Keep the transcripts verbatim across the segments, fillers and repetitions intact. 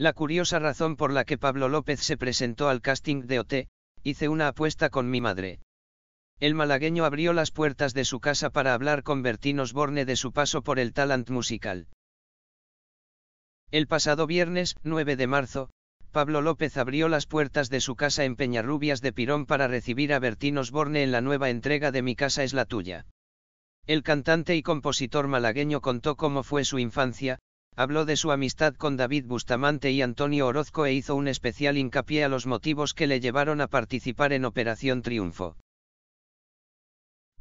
La curiosa razón por la que Pablo López se presentó al casting de O T, hice una apuesta con mi madre. El malagueño abrió las puertas de su casa para hablar con Bertín Osborne de su paso por el talent musical. El pasado viernes, nueve de marzo, Pablo López abrió las puertas de su casa en Peñarrubias de Pirón para recibir a Bertín Osborne en la nueva entrega de Mi casa es la tuya. El cantante y compositor malagueño contó cómo fue su infancia, habló de su amistad con David Bustamante y Antonio Orozco e hizo un especial hincapié a los motivos que le llevaron a participar en Operación Triunfo.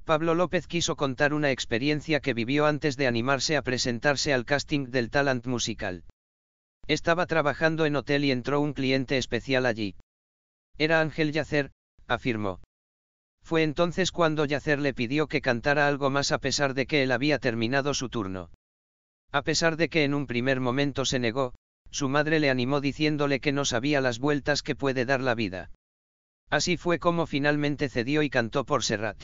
Pablo López quiso contar una experiencia que vivió antes de animarse a presentarse al casting del talent musical. Estaba trabajando en hotel y entró un cliente especial allí. Era Ángel Llàcer, afirmó. Fue entonces cuando Llàcer le pidió que cantara algo más a pesar de que él había terminado su turno. A pesar de que en un primer momento se negó, su madre le animó diciéndole que no sabía las vueltas que puede dar la vida. Así fue como finalmente cedió y cantó por Serrat.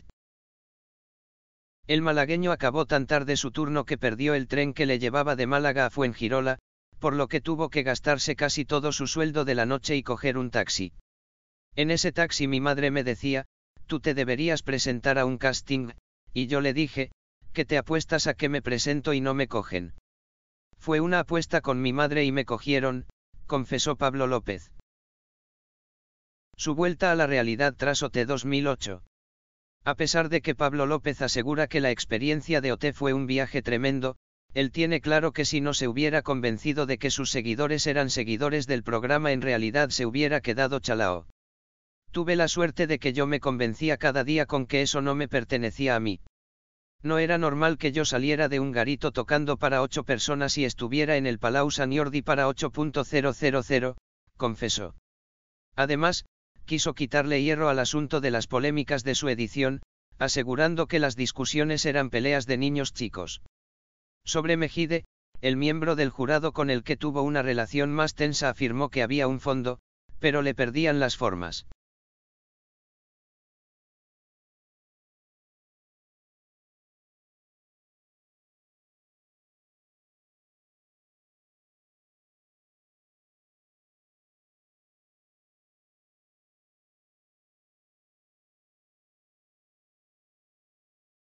El malagueño acabó tan tarde su turno que perdió el tren que le llevaba de Málaga a Fuengirola, por lo que tuvo que gastarse casi todo su sueldo de la noche y coger un taxi. En ese taxi mi madre me decía, tú te deberías presentar a un casting, y yo le dije, que te apuestas a que me presento y no me cogen. Fue una apuesta con mi madre y me cogieron, confesó Pablo López. Su vuelta a la realidad tras O T dos mil ocho. A pesar de que Pablo López asegura que la experiencia de O T fue un viaje tremendo, él tiene claro que si no se hubiera convencido de que sus seguidores eran seguidores del programa en realidad se hubiera quedado chalao. Tuve la suerte de que yo me convencía cada día con que eso no me pertenecía a mí. No era normal que yo saliera de un garito tocando para ocho personas y estuviera en el Palau San Jordi para ocho mil, confesó. Además, quiso quitarle hierro al asunto de las polémicas de su edición, asegurando que las discusiones eran peleas de niños chicos. Sobre Mejide, el miembro del jurado con el que tuvo una relación más tensa afirmó que había un fondo, pero le perdían las formas.